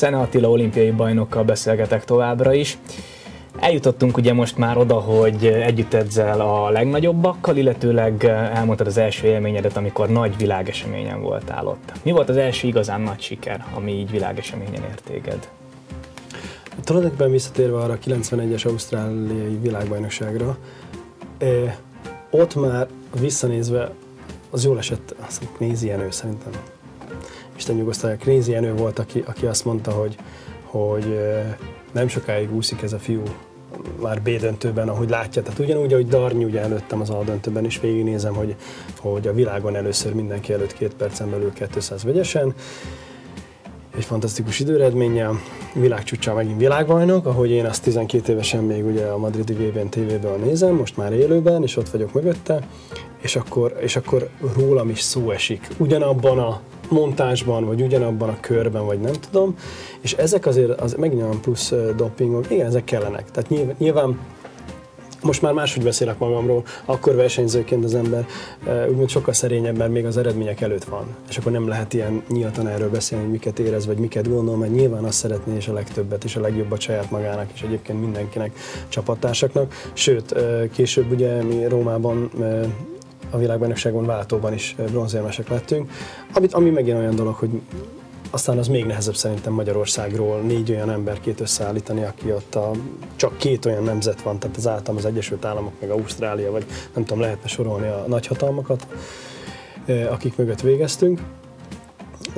Czene Attila olimpiai bajnokkal beszélgetek továbbra is. Eljutottunk ugye most már oda, hogy együtt edzel a legnagyobbakkal, illetőleg elmondtad az első élményedet, amikor nagy világeseményen voltál ott. Mi volt az első igazán nagy siker, ami így világeseményen ért téged? Tulajdonképpen visszatérve arra a 91-es ausztráliai világbajnokságra, ott már visszanézve az jól esett, azt mondja, Kriesz Jenő szerintem. Isten nyugosztalja, Kriesz Jenő volt, aki azt mondta, hogy nem sokáig úszik ez a fiú már B-döntőben, ahogy látja. Tehát ugyanúgy, ahogy Darnyi ugye előttem az A-döntőben, és végignézem, hogy a világon először mindenki előtt 2 percen belül 200 vegyesen, egy fantasztikus időeredménnyel, világcsúccsal megint világbajnok, ahogy én azt 12 évesen még ugye a madridi VB-n tévéből nézem, most már élőben, és ott vagyok mögötte, és akkor rólam is szó esik. Ugyanabban a montásban, vagy ugyanabban a körben, vagy nem tudom, és ezek azért az megint olyan plusz dopingok, igen, ezek kellenek. Tehát nyilván most már máshogy beszélek magamról, akkor versenyzőként az ember úgymond sokkal szerényebben még az eredmények előtt van. És akkor nem lehet ilyen nyíltan erről beszélni, hogy miket érez, vagy miket gondol, mert nyilván azt szeretné, és a legtöbbet, és a legjobbat saját magának, és egyébként mindenkinek, csapattársaknak. Sőt, később ugye mi Rómában a világbajnokságon váltóban is bronzérmesek lettünk, ami megint olyan dolog, hogy aztán az még nehezebb szerintem Magyarországról 4 olyan emberkét összeállítani, aki ott csak 2 olyan nemzet van, tehát az általam az Egyesült Államok, meg Ausztrália, vagy nem tudom, lehetne sorolni a nagyhatalmakat, akik mögött végeztünk.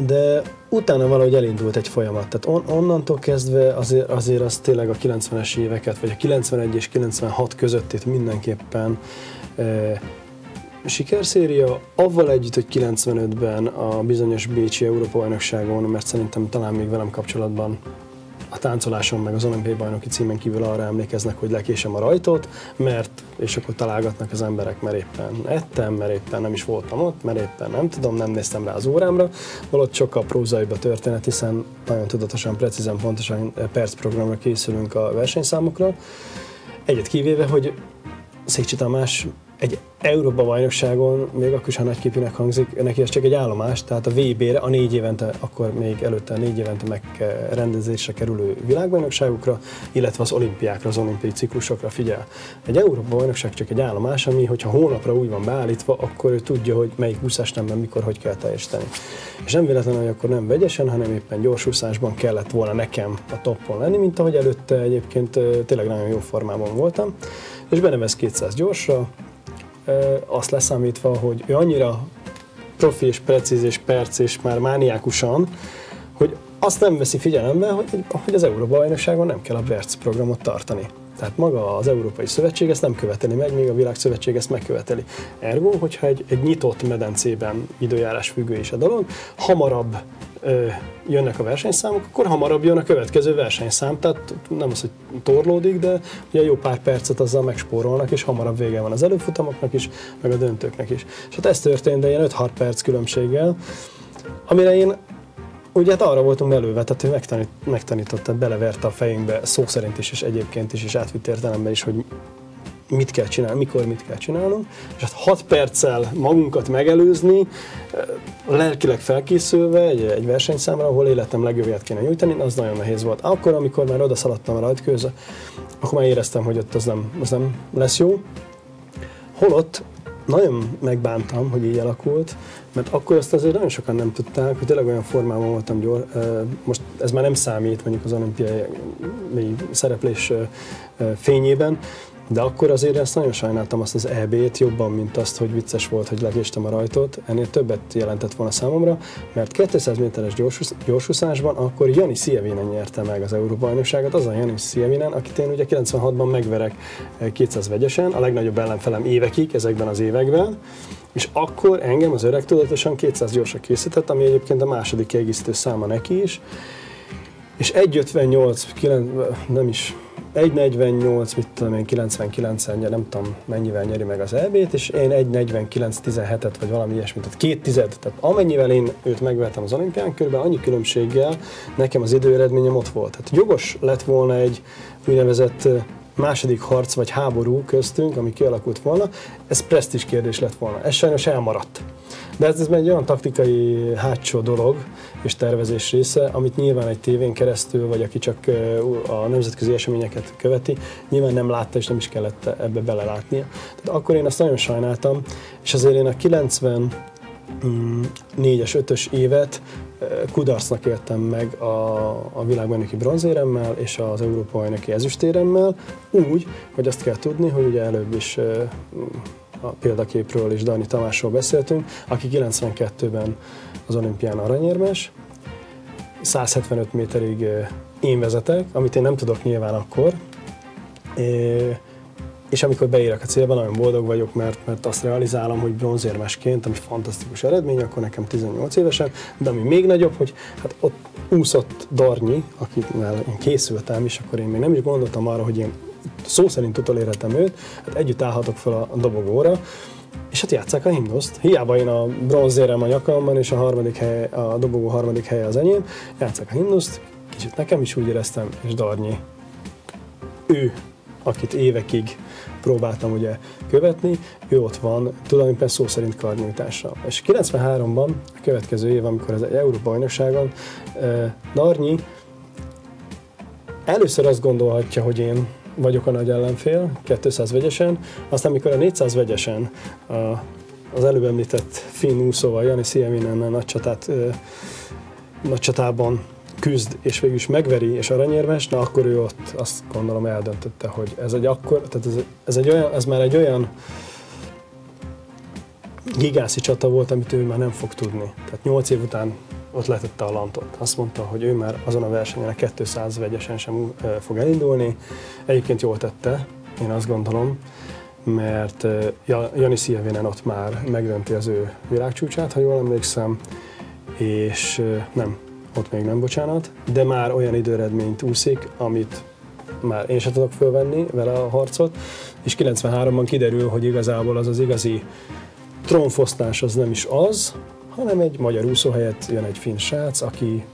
De utána valahogy elindult egy folyamat, tehát onnantól kezdve azért az tényleg a 90-es éveket, vagy a 91 és 96 között itt mindenképpen sikerszéria, avval együtt, hogy 95-ben a bizonyos bécsi Európa-bajnokságon, mert szerintem talán még velem kapcsolatban a táncoláson meg az olimpiai bajnoki címen kívül arra emlékeznek, hogy lekésem a rajtot, mert és akkor találgatnak az emberek, mert éppen ettem, mert éppen nem is voltam ott, mert éppen nem tudom, nem néztem rá az órámra. Valahogy sokkal prózaibb a történet, hiszen nagyon tudatosan, precízen, pontosan percprogramra készülünk a versenyszámokra. Egyet kivéve, hogy Széchy Tamás egy Európa-bajnokságon, még akkor is, ha nagyképűnek hangzik, neki ez csak egy állomás, tehát a VB-re, a 4 évente, akkor még előtte 4 évente megrendezésre kerülő világbajnokságokra, illetve az olimpiákra, az olimpiai ciklusokra figyel. Egy Európa-bajnokság csak egy állomás, ami, hogyha holnapra úgy van beállítva, akkor ő tudja, hogy melyik úszásnemben mikor, hogy kell teljesíteni. És nem véletlenül, hogy akkor nem vegyesen, hanem éppen gyorsúszásban kellett volna nekem a toppon lenni, mint ahogy előtte egyébként tényleg nagyon jó formában voltam, és benevez 200 gyorsra, azt leszámítva, hogy ő annyira profi és precíz és perc és már mániákusan, hogy azt nem veszi figyelembe, hogy az Európa-bajnokságon nem kell a perc programot tartani. Tehát maga az Európai Szövetség ezt nem követeli meg, még a Világszövetség ezt megköveteli. Ergo, hogyha egy nyitott medencében időjárás függő is a dolog, hamarabb jönnek a versenyszámok, akkor hamarabb jön a következő versenyszám, tehát nem az, hogy torlódik, de ugye jó pár percet azzal megspórolnak, és hamarabb vége van az előfutamoknak is, meg a döntőknek is. És hát ez történt, de ilyen 5-6 perc különbséggel, amire én ugye hát arra voltunk előve, tehát ő megtanította, beleverte a fejünkbe szó szerint is, és egyébként is, és átvitt értelembe is, hogy mit kell csinálni, mikor mit kell csinálnunk, és hát 6 perccel magunkat megelőzni, lelkileg felkészülve egy versenyszámra, ahol életem legjobbját kéne nyújtani, az nagyon nehéz volt. Akkor, amikor már odaszaladtam a rajtkőzre, akkor már éreztem, hogy ott az nem lesz jó. Holott nagyon megbántam, hogy így alakult, mert akkor azt azért nagyon sokan nem tudták, hogy tényleg olyan formában voltam gyors. Most ez már nem számít mondjuk az olimpiai szereplés fényében, de akkor azért ezt nagyon sajnáltam, azt az EB-t jobban, mint azt, hogy vicces volt, hogy lekéstem a rajtot. Ennél többet jelentett volna számomra, mert 200 méteres gyorsúszásban akkor Jani Szijeminen nyerte meg az Európa-bajnokságot, az a Janis Sievinen, akit én ugye 96-ban megverek 200 vegyesen, a legnagyobb ellenfelem évekig, ezekben az években, és akkor engem az öreg tudatosan 200 gyorsra készített, ami egyébként a második kiegészítő száma neki is, és 1.48, mit tudom én, 99-en, nem tudom mennyivel nyeri meg az EB-t, és én 1.49.17-et, vagy valami ilyesmit, tehát 2 tized, tehát amennyivel én őt megvertem az olimpián, körülbelül annyi különbséggel nekem az időeredményem ott volt. Tehát jogos lett volna egy úgynevezett második harc vagy háború köztünk, ami kialakult volna, ez presztízs kérdés lett volna. Ez sajnos elmaradt. De ez egy olyan taktikai hátsó dolog és tervezés része, amit nyilván egy tévén keresztül, vagy aki csak a nemzetközi eseményeket követi, nyilván nem látta és nem is kellett ebbe belelátnia. Tehát akkor én azt nagyon sajnáltam, és azért én a 94-5-ös évet kudarcnak éltem meg a világbajnoki bronzéremmel és az Európa-bajnoki ezüstéremmel, úgy, hogy azt kell tudni, hogy ugye előbb is a példaképről és Darnyi Tamásról beszéltünk, aki 92-ben az olimpián aranyérmes, 175 méterig én vezetek, amit én nem tudok nyilván akkor, és amikor beérek a célba, nagyon boldog vagyok, mert azt realizálom, hogy bronzérmesként, ami fantasztikus eredmény, akkor nekem 18 évesen, de ami még nagyobb, hogy hát ott úszott Darnyi, akivel én készültem, és akkor én még nem is gondoltam arra, hogy én szó szerint utolérhetem őt, hát együtt állhatok fel a dobogóra, és hát játsszák a himnuszt. Hiába én a bronzérem a nyakamban, és a dobogó harmadik helye az enyém, játsszák a himnuszt, kicsit nekem is úgy éreztem, és Darnyi, ő, akit évekig próbáltam ugye követni, ő ott van tulajdonképpen szó szerint karnyújtással. És 93-ban, a következő év, amikor az Európa-bajnokságon, Darnyi először azt gondolhatja, hogy én vagyok a nagy ellenfél, 200 vegyesen, aztán mikor a 400 vegyesen az előbb említett finn úszóval, Jani Szijeminennel nagy csatában küzd, és végül is megveri, és aranyérmes, na akkor ő ott azt gondolom eldöntötte, hogy ez egy akkor, tehát ez már egy olyan gigászi csata volt, amit ő már nem fog tudni. Tehát 8 év után ott letette a lantot. Azt mondta, hogy ő már azon a versenyen a 200 vegyesen sem fog elindulni. Egyébként jól tette, én azt gondolom, mert Janis Sievinen ott már megdönti az ő világcsúcsát, ha jól emlékszem, és nem, ott még nem, bocsánat, de már olyan időeredményt úszik, amit már én sem tudok fölvenni vele a harcot, és 93-ban kiderül, hogy igazából az az igazi trónfosztás az nem is az, hanem egy magyar úszó helyett jön egy finn srác, aki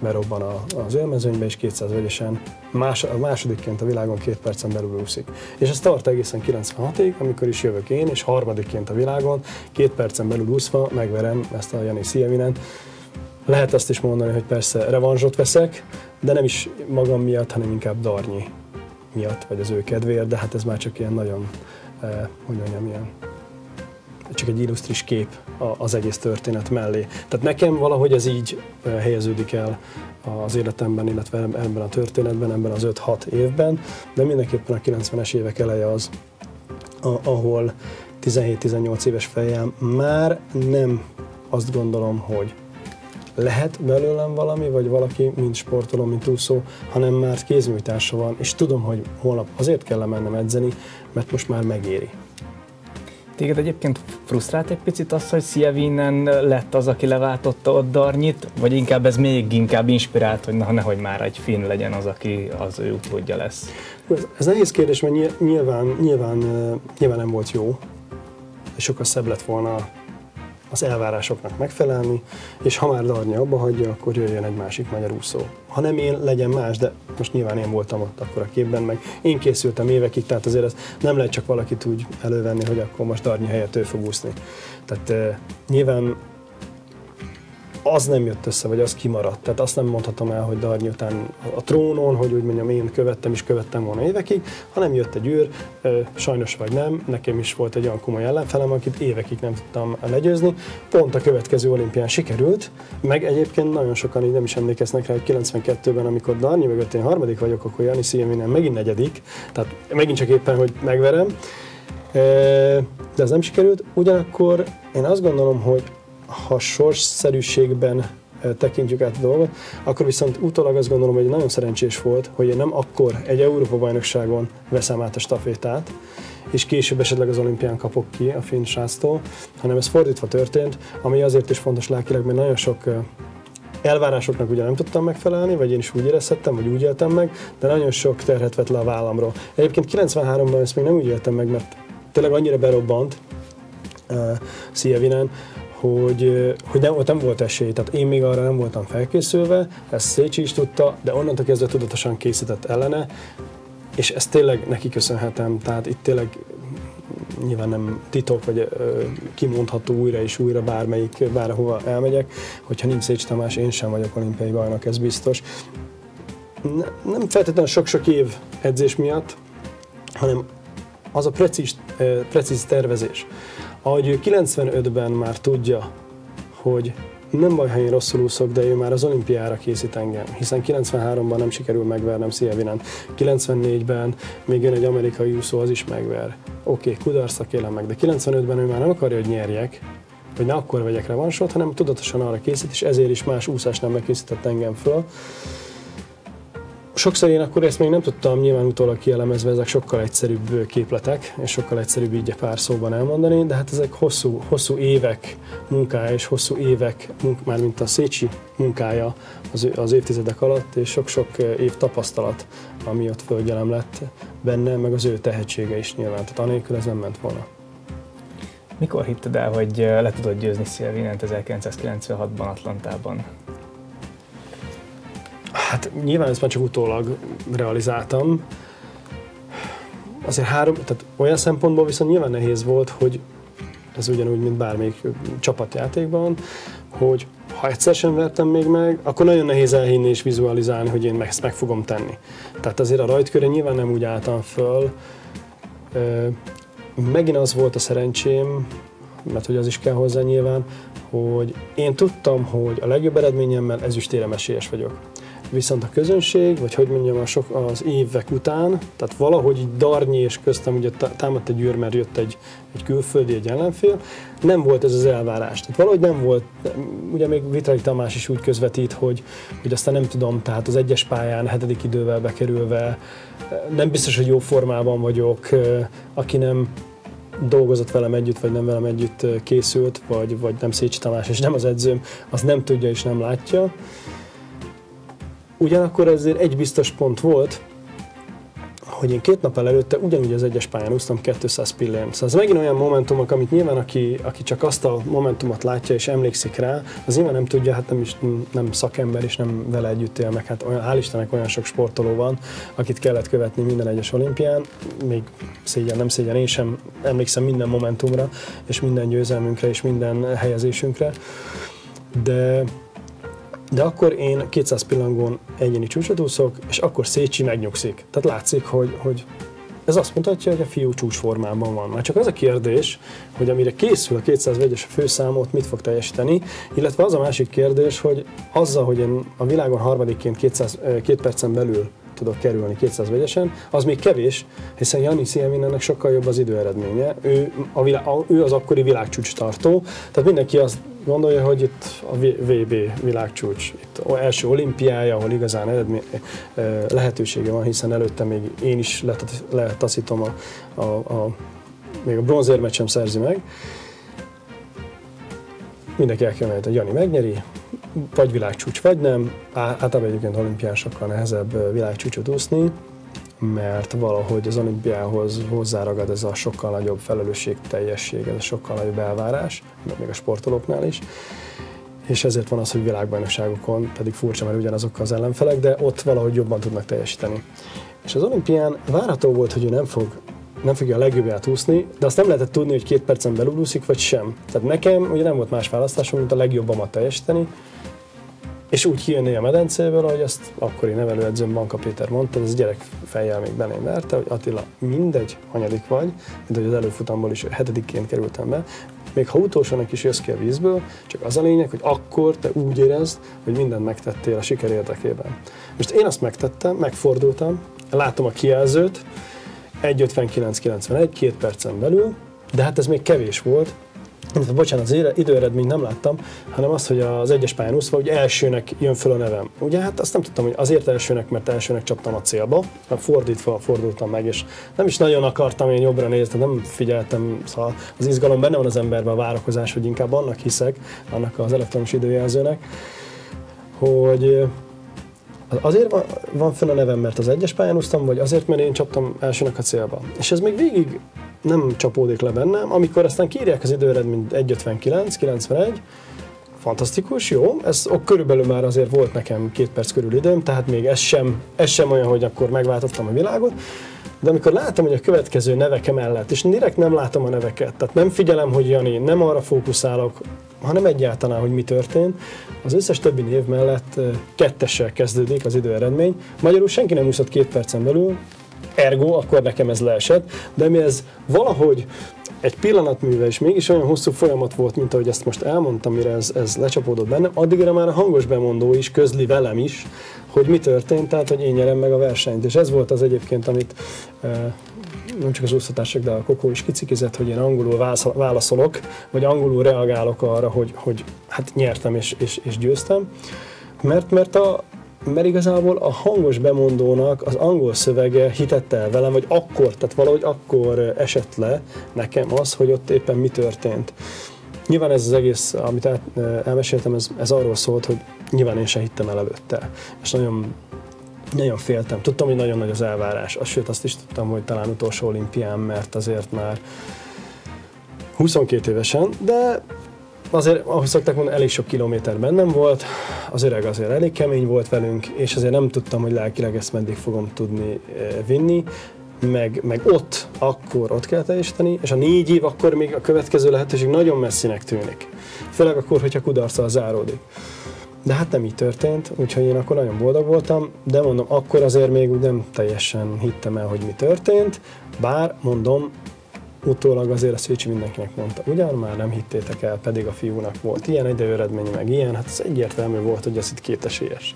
berobban az élmezőnybe, és 200 vegyesen másodikként a világon 2 percen belül úszik. És ez tart egészen 96-ig, amikor is jövök én, és harmadikként a világon 2 percen belül úszva megverem ezt a Janis Sievinent. Lehet azt is mondani, hogy persze revanzsot veszek, de nem is magam miatt, hanem inkább Darnyi miatt, vagy az ő kedvéért, de hát ez már csak ilyen nagyon, hogy mondjam, ilyen csak egy illusztris kép az egész történet mellé. Tehát nekem valahogy ez így helyeződik el az életemben, illetve ebben a történetben, ebben az 5-6 évben, de mindenképpen a 90-es évek eleje az, ahol 17-18 éves fejjel már nem azt gondolom, hogy lehet belőlem valami, vagy valaki, mint sportoló, mint úszó, hanem már kézműtársa van, és tudom, hogy holnap azért kell lemennem edzeni, mert most már megéri. Téged egyébként frusztrált egy picit az, hogy Sievinen lett az, aki leváltotta ott Darnyit, vagy inkább ez még inkább inspirált, hogy na, nehogy már egy finn legyen az, aki az ő utódja lesz? Ez nehéz kérdés, mert nyilván nem volt jó, sokkal szebb lett volna az elvárásoknak megfelelni, és ha már Darnyi abba hagyja, akkor jöjjön egy másik magyar úszó. Ha nem én, legyen más, de most nyilván én voltam ott akkor a képben, meg én készültem évekig, tehát azért ez nem lehet csak valakit úgy elővenni, hogy akkor most Darnyi helyett ő fog úszni. Tehát nyilván az nem jött össze, vagy az kimaradt. Tehát azt nem mondhatom el, hogy Darnyi után a trónon, hogy úgy mondjam, én követtem és követtem volna évekig, hanem jött egy űr, sajnos vagy nem, nekem is volt egy olyan komoly ellenfelem, akit évekig nem tudtam legyőzni. Pont a következő olimpián sikerült, meg egyébként nagyon sokan így nem is emlékeznek rá, hogy 92-ben, amikor Darnyi mögött én harmadik vagyok, akkor Jani Szijeminen megint negyedik, tehát megint csak éppen, hogy megverem, de ez nem sikerült. Ugyanakkor én azt gondolom, hogy ha sorsszerűségben tekintjük át a dolgot, akkor viszont utólag azt gondolom, hogy nagyon szerencsés volt, hogy én nem akkor egy Európa-bajnokságon veszem át a stafétát, és később esetleg az olimpián kapok ki a finn sráctól, hanem ez fordítva történt, ami azért is fontos lelkileg, mert nagyon sok elvárásoknak ugye nem tudtam megfelelni, vagy én is úgy érezhettem, vagy úgy éltem meg, de nagyon sok terhet vett le a vállamról. Egyébként 93-ban ezt még nem úgy éltem meg, mert tényleg annyira berobbant Sievinen, hogy nem volt esély, tehát én még arra nem voltam felkészülve, ezt Széchy is tudta, de onnantól kezdve tudatosan készített ellene, és ezt tényleg neki köszönhetem, tehát itt tényleg nyilván nem titok, vagy kimondható újra és újra bárhova elmegyek, hogyha nincs Széchy Tamás, én sem vagyok olimpiai bajnok, ez biztos. Nem feltétlenül sok-sok év edzés miatt, hanem az a precíz tervezés, ahogy ő 95-ben már tudja, hogy nem baj, ha én rosszul úszok, de ő már az olimpiára készít engem, hiszen 93-ban nem sikerül megvernem Sievinent, 94-ben még jön egy amerikai úszó, az is megver. Oké, kudarcnak élem meg, de 95-ben ő már nem akarja, hogy nyerjek, hogy ne akkor vegyek revansot, hanem tudatosan arra készít, és ezért is más úszás nem megkészített engem föl. Sokszor én akkor ezt még nem tudtam, nyilván utólag kielemezve, ezek sokkal egyszerűbb képletek, és sokkal egyszerűbb így pár szóban elmondani, de hát ezek hosszú évek munkája, és hosszú évek, mármint a Széchy munkája az évtizedek alatt, és sok-sok év tapasztalat, ami ott fölgyelem lett benne, meg az ő tehetsége is nyilván, tehát anélkül ez nem ment volna. Mikor hitted el, hogy le tudod győzni Sievinent 1996-ban Atlantában? Hát nyilván ezt már csak utólag realizáltam. Azért tehát olyan szempontból viszont nyilván nehéz volt, hogy ez ugyanúgy, mint bármelyik csapatjátékban, hogy ha egyszer sem vertem még meg, akkor nagyon nehéz elhinni és vizualizálni, hogy én ezt meg fogom tenni. Tehát azért a rajtkörre nyilván nem úgy álltam föl. Megint az volt a szerencsém, mert hogy az is kell hozzá nyilván, hogy én tudtam, hogy a legjobb eredményemmel ezüstérem esélyes vagyok. Viszont a közönség, vagy hogy mondjam, az évek után, tehát valahogy így Darnyi és köztem ugye támadt egy űr, mert jött egy külföldi, egy ellenfél, nem volt ez az elvárás. Tehát valahogy nem volt, ugye még Vitali Tamás is úgy közvetít, hogy aztán nem tudom, tehát az egyes pályán, hetedik idővel bekerülve, nem biztos, hogy jó formában vagyok, aki nem dolgozott velem együtt, vagy nem velem együtt készült, vagy nem Széchy Tamás, és nem az edzőm, az nem tudja és nem látja. Ugyanakkor ezért egy biztos pont volt, hogy én két nappal előtte ugyanúgy az egyes pályán úsztam 200 pillén. Szóval ez megint olyan momentumok, amit nyilván aki csak azt a momentumot látja és emlékszik rá, az nyilván nem tudja, hát nem szakember és nem vele együtt él meg. Hát hál' Istennek olyan sok sportoló van, akit kellett követni minden egyes olimpián, még szégyen, nem szégyen, én sem emlékszem minden momentumra, és minden győzelmünkre, és minden helyezésünkre. De akkor én 200 pillangón egyéni csúcsot úszok, és akkor Széchy megnyugszik. Tehát látszik, hogy ez azt mutatja, hogy a fiú csúcsformában van. Már csak az a kérdés, hogy amire készül a 201-es főszámot, mit fog teljesíteni, illetve az a másik kérdés, hogy azzal, hogy én a világon harmadikként 2 percen belül tudok kerülni 201-esen, az még kevés, hiszen Jani Sievinennek sokkal jobb az időeredménye, ő az akkori világcsúcs tartó, tehát mindenki azt gondolja, hogy itt a VB világcsúcs, itt az első olimpiája, ahol igazán lehetősége van, hiszen előtte még én is letaszítom, még a bronzérmet sem szerzi meg. Mindenki elkívánja, hogy Jani megnyeri, vagy világcsúcs, vagy nem. Általában egyébként olimpián sokkal nehezebb világcsúcsot úszni, mert valahogy az olimpiához hozzáragad ez a sokkal nagyobb felelősségteljesség, ez a sokkal nagyobb elvárás, még a sportolóknál is. És ezért van az, hogy világbajnokságokon pedig furcsa, mert ugyanazok az ellenfelek, de ott valahogy jobban tudnak teljesíteni. És az olimpián várható volt, hogy ő nem fogja a legjobbját úszni, de azt nem lehetett tudni, hogy 2 percen belül úszik, vagy sem. Tehát nekem ugye nem volt más választásom, mint a legjobbamat teljesíteni, és úgy kijönni a medencéből, ahogy azt akkori nevelőedzőm Banka Péter mondta, ez gyerek fejjel még belém verte, hogy Attila, mindegy, hanyadik vagy, mint hogy az előfutamból is 7-ként kerültem be, még ha utolsónak is jössz ki a vízből, csak az a lényeg, hogy akkor te úgy érezd, hogy mindent megtettél a siker érdekében. Most én azt megtettem, megfordultam, látom a kijelzőt, 1.59.91, 2 percen belül, de hát ez még kevés volt. Bocsánat, az időeredményt nem láttam, hanem az, hogy az egyes pályán úszva, hogy elsőnek jön föl a nevem. Ugye hát azt nem tudtam, hogy azért elsőnek, mert elsőnek csaptam a célba, hanem fordítva fordultam meg, és nem is nagyon akartam én jobbra nézni, nem figyeltem, szóval az izgalom benne van az emberben, a várakozás, hogy inkább annak hiszek, annak az elektronos időjelzőnek, hogy azért van fönn a nevem, mert az egyes pályán úsztam, vagy azért, mert én csaptam elsőnek a célba. És ez még végig nem csapódik le bennem, amikor aztán kiírják az időeredményt, 1.59.91, fantasztikus, jó, ez körülbelül már azért volt nekem 2 perc körül időm, tehát még ez sem olyan, hogy akkor megváltottam a világot, de amikor látom, hogy a következő nevek emellett, és direkt nem látom a neveket, tehát nem figyelem, hogy Jani, nem arra fókuszálok, hanem egyáltalán, hogy mi történt, az összes többi név mellett kettessel kezdődik az időeredmény. Magyarul senki nem úszott 2 percen belül, ergo, akkor nekem ez leesett, de mi ez valahogy egy pillanatműve, és mégis olyan hosszú folyamat volt, mint ahogy ezt most elmondtam, mire ez lecsapódott bennem, addigra már a hangos bemondó is közli velem is, hogy mi történt, tehát hogy én nyerem meg a versenyt. És ez volt az egyébként, amit nem csak az úszatársak, de a Kokó is kicikizett, hogy én angolul válaszolok, vagy angolul reagálok arra, hogy hát nyertem és győztem, mert igazából a hangos bemondónak az angol szövege hitett el velem, vagy akkor, tehát valahogy akkor esett le nekem az, hogy ott éppen mi történt. Nyilván ez az egész, amit elmeséltem, ez arról szólt, hogy nyilván én se hittem el előtte, és nagyon, nagyon féltem. Tudtam, hogy nagyon nagy az elvárás, sőt azt is tudtam, hogy talán utolsó olimpián, mert azért már 22 évesen, de azért, ahogy szokták mondani, elég sok kilométer bennem volt, az öreg azért elég kemény volt velünk, és azért nem tudtam, hogy lelkileg ezt meddig fogom tudni vinni, meg ott kell teljesíteni, és a 4 év akkor még a következő lehetőség nagyon messzinek tűnik. Főleg akkor, hogyha kudarccal záródik. De hát nem így történt, úgyhogy én akkor nagyon boldog voltam, de mondom, akkor azért még úgy nem teljesen hittem el, hogy mi történt, bár mondom, utólag azért a Széchy mindenkinek mondta, ugyan már nem hittétek el, pedig a fiúnak volt ilyen időeredmény, meg ilyen, hát ez egyértelmű volt, hogy ez itt kétesélyes.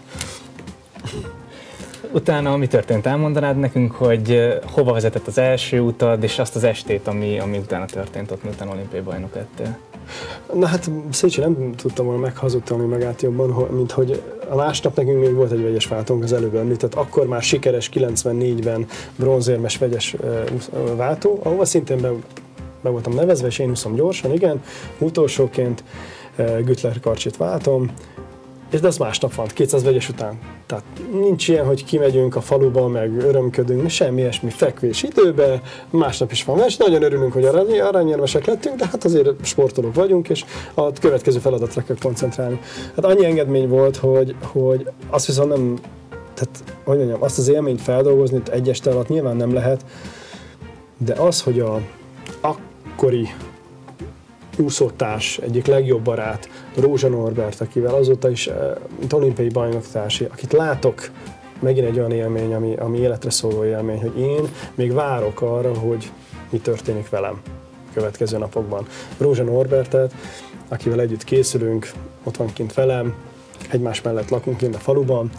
Utána mi történt? Elmondanád nekünk, hogy hova vezetett az első utad, és azt az estét, ami utána történt ott, miután olimpiai bajnok lettél? Na hát Széchy nem tudtam volna meghazudtani magát jobban, mint hogy a másnap nekünk még volt egy vegyes váltónk, az előbb említett, akkor már sikeres 94-ben bronzérmes vegyes váltó, ahova szintén be voltam nevezve, és én úszom gyorsan, igen, utolsóként Güttler Karcsit váltom, és de az másnap van, 200 vegyes után. Tehát nincs ilyen, hogy kimegyünk a faluba, meg örömködünk, semmi ilyesmi, fekvés időben, másnap is van vers, nagyon örülünk, hogy aranyérmesek lettünk, de hát azért sportolók vagyunk, és a következő feladatra kell koncentrálni. Hát annyi engedmény volt, hogy azt viszont nem, tehát hogy mondjam, azt az élményt feldolgozni egy este alatt nyilván nem lehet, de az, hogy a akkori úszótárs, egyik legjobb barát, Rózsa Norbert, akivel azóta is olimpiai bajnoktársi, akit látok, megint egy olyan élmény, ami életre szóló élmény, hogy én még várok arra, hogy mi történik velem a következő napokban. Rózsa Norbertet, akivel együtt készülünk, ott van kint velem, egymás mellett lakunk kint a faluban,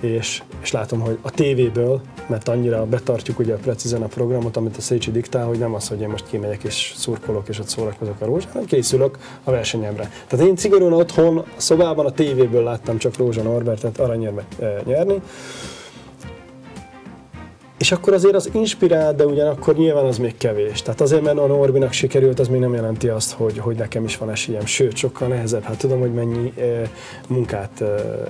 és látom, hogy a tévéből, mert annyira betartjuk ugye precízen a programot, amit a Széchy diktál, hogy nem az, hogy én most kimegyek és szurkolok, és ott szórakozok a Rózsán, hanem készülök a versenyemre. Tehát én szigorúan otthon, a szobában a tévéből láttam csak Rózsa Norbertet aranyérmet nyerni. És akkor azért az inspirál, de ugyanakkor nyilván az még kevés. Tehát azért, mert a Norbinak sikerült, az még nem jelenti azt, hogy nekem is van esélyem. Sőt, sokkal nehezebb. Hát tudom, hogy mennyi munkát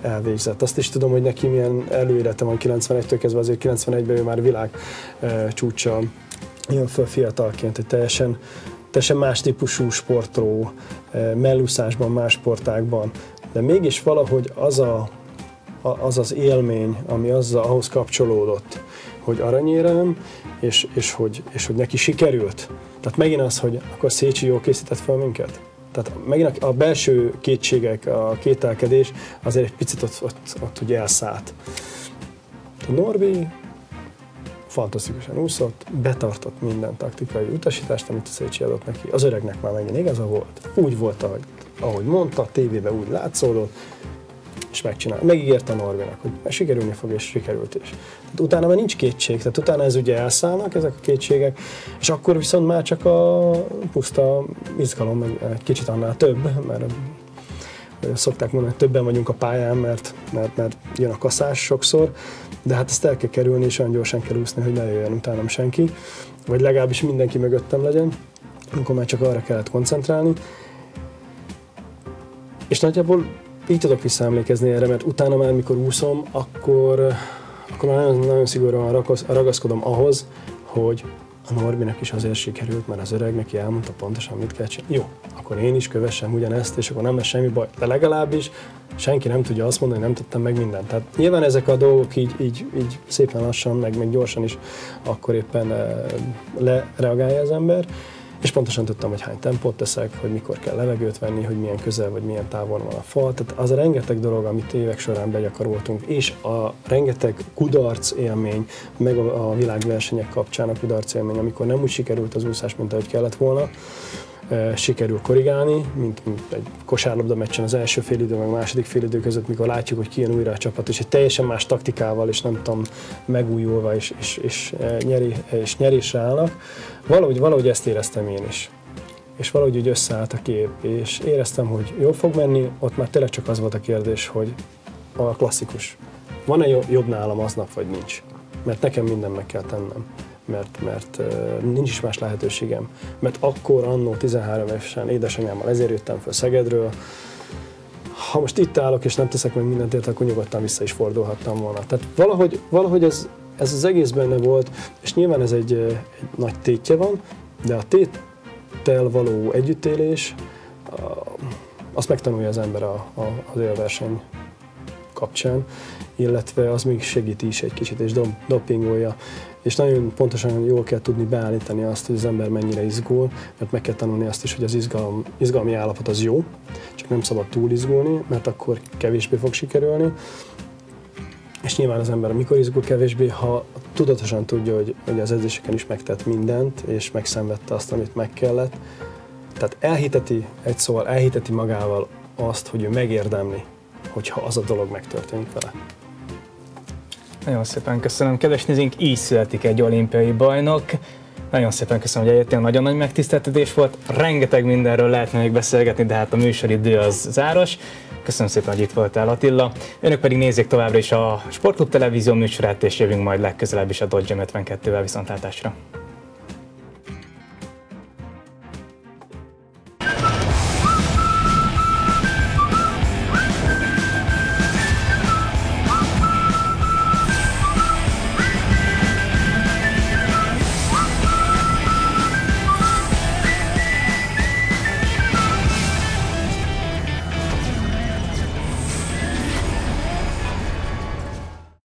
elvégzett. Azt is tudom, hogy neki milyen előélete van 91-től kezdve, azért 91-ben ő már világ csúcsa jön föl fiatalként, hogy teljesen más típusú sportoló, mellúszásban, más sportákban. De mégis valahogy az az élmény, ami ahhoz kapcsolódott, hogy aranyérem, és hogy neki sikerült. Tehát megint az, hogy akkor Széchy jól készített fel minket. Tehát megint a belső kétségek, a kételkedés azért egy picit ott ugye elszállt. A Norbi fantasztikusan úszott, betartott minden taktikai utasítást, amit a Széchy adott neki. Az öregnek már megint igaza volt. Úgy volt, ahogy mondta, tévében úgy látszódott, és megcsinálta. Megígérte a Norbinak, hogy sikerülni fog, és sikerült is. Tehát utána már nincs kétség, tehát utána ez ugye elszállnak, ezek a kétségek, és akkor viszont már csak a puszta izgalom, egy kicsit annál több, mert szokták mondani, hogy többen vagyunk a pályán, mert jön a kaszás sokszor, de hát ezt el kell kerülni, és olyan gyorsan kell úszni, hogy ne jöjjön utánam senki, vagy legalábbis mindenki mögöttem legyen, amikor már csak arra kellett koncentrálni. És nagyjából így tudok visszaemlékezni erre, mert utána már, mikor úszom, akkor már nagyon szigorúan ragaszkodom ahhoz, hogy a Norbinak is azért sikerült, mert az öreg neki elmondta pontosan, mit kell csinálni. Jó, akkor én is kövessem ugyanezt, és akkor nem lesz semmi baj, de legalábbis senki nem tudja azt mondani, hogy nem tettem meg mindent. Tehát nyilván ezek a dolgok így szépen lassan, meg gyorsan is akkor éppen lereagálja az ember, és pontosan tudtam, hogy hány tempót teszek, hogy mikor kell levegőt venni, hogy milyen közel vagy milyen távol van a fal. Tehát az a rengeteg dolog, amit évek során begyakoroltunk, és a rengeteg kudarc élmény, meg a világversenyek kapcsán a kudarc élmény, amikor nem úgy sikerült az úszás, mint ahogy kellett volna, sikerül korrigálni, mint egy kosárlabda meccsen az első félidő, meg a második félidő között, mikor látjuk, hogy kijön újra a csapat, és egy teljesen más taktikával, és nem tudom, megújulva, és nyerésre állnak. Valahogy ezt éreztem én is. És valahogy úgy összeállt a kép, és éreztem, hogy jól fog menni, ott már tényleg csak az volt a kérdés, hogy a klasszikus. Van-e jobb nálam aznap, vagy nincs? Mert nekem mindent meg kell tennem. Mert nincs is más lehetőségem. Mert akkor, annó 13 évesen édesanyámmal ezért jöttem föl Szegedről. Ha most itt állok és nem teszek meg mindent ért, akkor nyugodtan vissza is fordulhattam volna. Tehát valahogy ez az egész benne volt, és nyilván ez egy nagy tétje van, de a téttel való együttélés, azt megtanulja az ember az élverseny kapcsán, illetve az még segíti is egy kicsit, és dopingolja. És nagyon pontosan jól kell tudni beállítani azt, hogy az ember mennyire izgul, mert meg kell tanulni azt is, hogy az izgalmi állapot az jó, csak nem szabad túl izgulni, mert akkor kevésbé fog sikerülni. És nyilván az ember mikor izgul kevésbé, ha tudatosan tudja, hogy az edzéseken is megtett mindent, és megszenvedte azt, amit meg kellett. Tehát elhiteti magával azt, hogy ő megérdemli, hogyha az a dolog megtörténik vele. Nagyon szépen köszönöm. Kedves nézőink, így születik egy olimpiai bajnok. Nagyon szépen köszönöm, hogy eljöttél, nagyon nagy megtiszteltetés volt. Rengeteg mindenről lehetne még beszélgetni, de hát a műsoridő az záros. Köszönöm szépen, hogy itt voltál, Attila. Önök pedig nézzék továbbra is a Sportlub Televízió műsorát, és jövünk majd legközelebb is a Dodge M52-vel. Viszontlátásra!